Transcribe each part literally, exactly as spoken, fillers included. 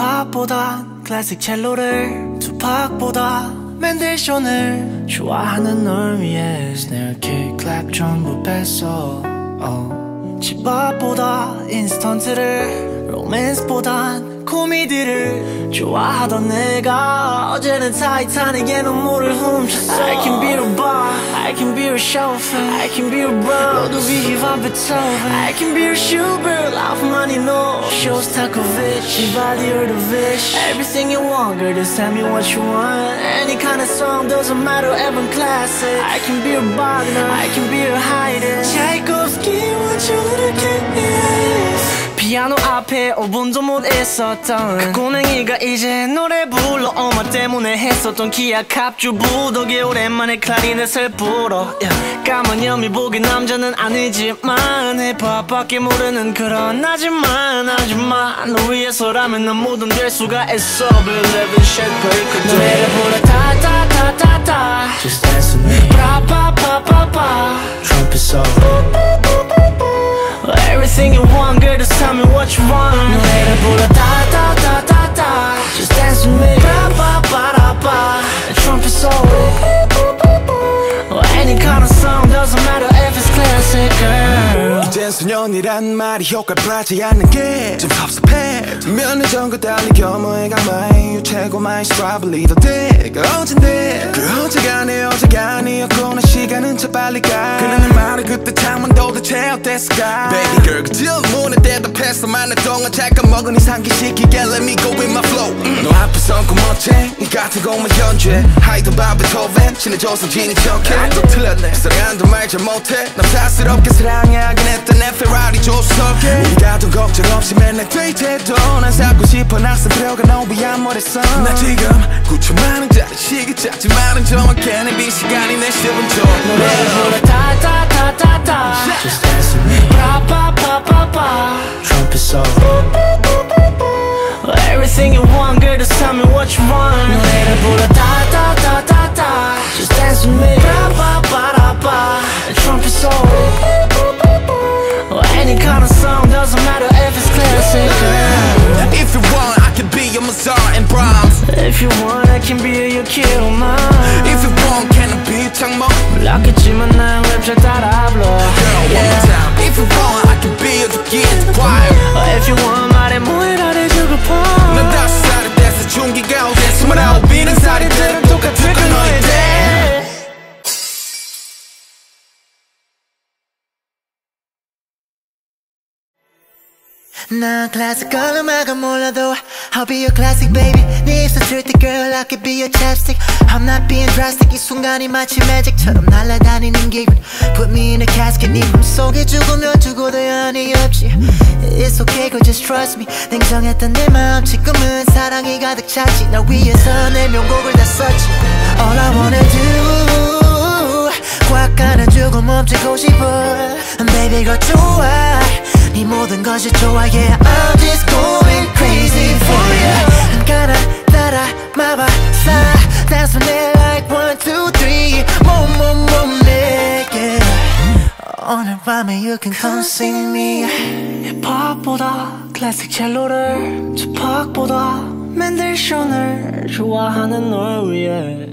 팝보다 클래식 첼로를 투팍보다 맨데이션을 좋아하는 널 위해 snare kick clap 전부 뺐어 oh. 집 앞보다 인스턴트를 로맨스보단 코미디를 좋아하던 내가 어제는 타이타닉의 눈물을 훔쳤어 I can be the bar I can be the chauffeur I can be the bro 노두비히와 베토벤 I can be the Schubert love money no Shostakovich Vivaldi or the Vish Everything you want girl just tell me what you want Any kind of song doesn't matter even classic I can be a Wagner I can be a Haydn Tchaikovsky what you little kid is 피아노 앞에 오 분도 못 있었던 그 꼬맹이가 이제 노래 불러 엄마 때문에 했었던 기악합주 부덕에 오랜만에 클라리넷을 불어 yeah. 까만 염이 보기 남자는 아니지만 힙합밖에 모르는 그런 하지만 하지만 너 위해서라면 난 뭐든 될 수가 있어 Believe in shit break 노래를 불러 타타타타타 Just dance with me 브라파파파파 Trumpet solo Everything you want, girl, just tell me what you want. 노래를 불러 다 다 다 다 다. Just dance with me. 바바바라바. Trumpet solo. Any kind of song doesn't matter if it's classic, girl. 이젠 소년이란 말이 효과받지 않는 게 좀 섭섭해. 몇 년 전과 달리 겸허해가 my you 최고 my strawberry 더 때가 어젠데 그 어제가 내 어제가 아니었구나 시간은 참 빨리 가 그는 말을 그때 참은 도대체 어땠을까 Baby girl 그 질문에 대답했어 많은 동안 잠깐 먹은 이상 기시키게 Let me go with my flow 음. 너 앞에선 고멋쟁 이 같은 곡만 연주해 하이든 바비 토벤 신의 조성진이 척해 아, 또 틀렸네 사랑도 말 잘 못해 난 사스럽게 사랑하긴 했던 내 페라리 조수석에 우리가 돈 걱정 없이 맨날 데이트해도 난 살고 싶어 낯선 들어가 너 위한 머릿속 나 지금 구천만원짜리 시계 작지만은 정확해는 비시간이 내 시분조 노래를 불러 타타타타타 Just dance with me 브라파파파파 Trumpet solo Everything you want girl just tell me what you want 노래를 불러 타타타타타 Just dance with me 브라파파라파 Trumpet solo Any kind of song doesn't matter if it's classic If you want, I can be your Mozart and Brahms If you want, I can be your Kilmer If you want, can I be Tangmo? 몰랐겠지만 난 랩 잘 따라 불러 Girl, one more time If you want, I can be your Giant Choir If you want, 말해 뭐해 날 해주고 봐 난 다섯 살이 됐어 중기가 오대 스물아홉 비는 살이 되는 똑같을 걸 너의 대 난 classical 음악은 몰라도 I'll be your classic baby 네 입술 칠때 girl I could be your chapstick I'm not being drastic 이 순간이 마치 매직처럼 날아다니는 기분 Put me in a casket 네 맘속에 죽으면 죽어도 연이 없지 It's okay girl just trust me 냉정했던 내 마음 지금은 사랑이 가득 찼지 널 위해서 내 명곡을 다 썼지 All I wanna do 꽉 안아주고 멈추고 싶어 Baby 거 좋아 네 모든 것이 좋아 yeah I'm just going crazy for ya I'm gonna 따라 마법사 Dance with me like one, two, three 몸, 몸, 몸 내게 오늘 밤에 you can come see me 힙합보다 클래식 첼로를 투팍보다 맨델션을 좋아하는 널 위해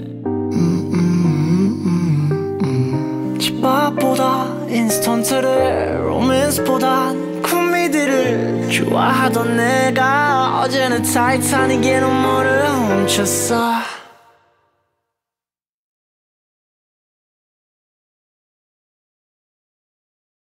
집밥보다 인스턴트를 로맨스보다 코미디를 좋아하던 내가 어제는 타이타닉의 눈물을 훔쳤어